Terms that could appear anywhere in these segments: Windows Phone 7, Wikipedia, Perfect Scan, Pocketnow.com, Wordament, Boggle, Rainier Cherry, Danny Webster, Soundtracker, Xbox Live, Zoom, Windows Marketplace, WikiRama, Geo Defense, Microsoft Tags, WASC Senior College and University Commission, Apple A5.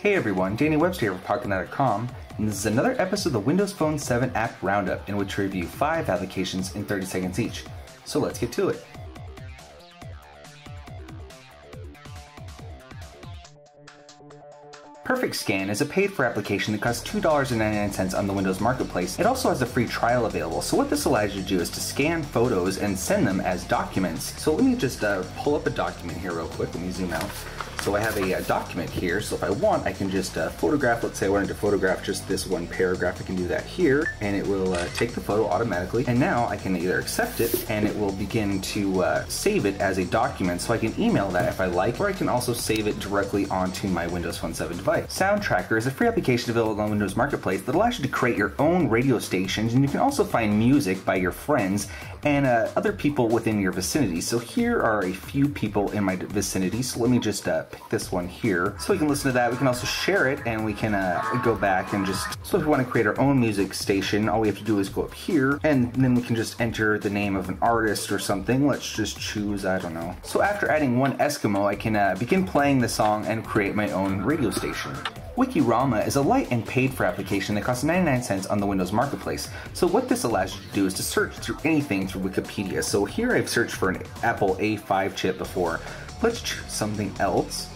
Hey everyone, Danny Webster here for Pocketnow.com, and this is another episode of the Windows Phone 7 app roundup in which we review 5 applications in 30 seconds each. So let's get to it. Perfect Scan is a paid-for application that costs $2.99 on the Windows Marketplace. It also has a free trial available, so what this allows you to do is to scan photos and send them as documents. So let me just pull up a document here real quick. Let me zoom out. So I have a document here, so if I want, I can just photograph. Let's say I wanted to photograph just this one paragraph. I can do that here, and it will take the photo automatically. And now I can either accept it, and it will begin to save it as a document, so I can email that if I like, or I can also save it directly onto my Windows Phone 7 device. Soundtracker is a free application available on Windows Marketplace that allows you to create your own radio stations, and you can also find music by your friends and other people within your vicinity. So here are a few people in my vicinity, so let me just pick this one here so we can listen to that. We can also share it, and we can go back and just, so if we want to create our own music station, all we have to do is go up here, and then we can just enter the name of an artist or something. Let's just choose, I don't know. So after adding one Eskimo, I can begin playing the song and create my own radio station. WikiRama is a light and paid-for application that costs 99¢ on the Windows Marketplace. So what this allows you to do is to search through anything through Wikipedia. So here I've searched for an Apple A5 chip before. Let's choose something else.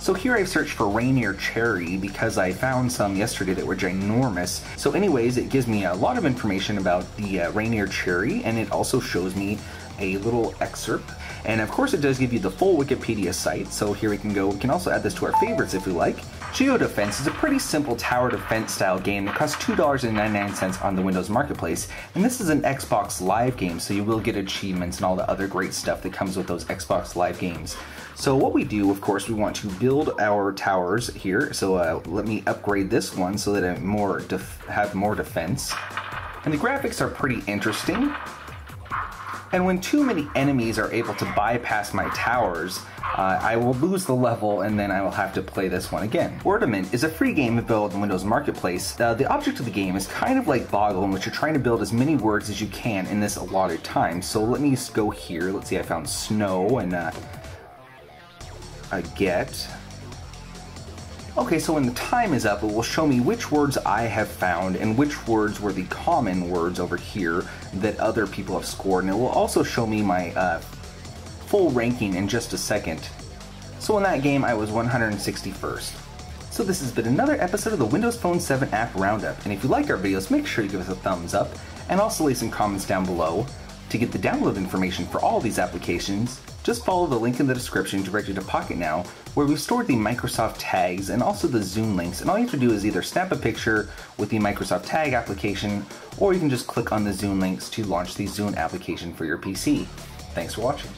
So here I've searched for Rainier Cherry because I found some yesterday that were ginormous. So anyways, it gives me a lot of information about the Rainier Cherry, and it also shows me a little excerpt. And of course it does give you the full Wikipedia site, so here we can go. We can also add this to our favorites if we like. Geo Defense is a pretty simple tower defense style game that costs $2.99 on the Windows Marketplace. And this is an Xbox Live game, so you will get achievements and all the other great stuff that comes with those Xbox Live games. So what we do, of course, we want to build our towers here. So let me upgrade this one so that I have more defense. And the graphics are pretty interesting. And when too many enemies are able to bypass my towers, I will lose the level, and then I will have to play this one again. Wordament is a free game available in the Windows Marketplace. The object of the game is kind of like Boggle, in which you're trying to build as many words as you can in this allotted time. So let me just go here. Let's see, I found snow and a get. Okay, so when the time is up, it will show me which words I have found and which words were the common words over here that other people have scored. And it will also show me my full ranking in just a second. So in that game, I was 161st. So this has been another episode of the Windows Phone 7 app roundup. And if you like our videos, make sure you give us a thumbs up, and also leave some comments down below. To get the download information for all these applications, just follow the link in the description directly to Pocketnow, where we've stored the Microsoft Tags and also the Zoom links, and all you have to do is either snap a picture with the Microsoft Tag application, or you can just click on the Zoom links to launch the Zoom application for your PC. Thanks for watching.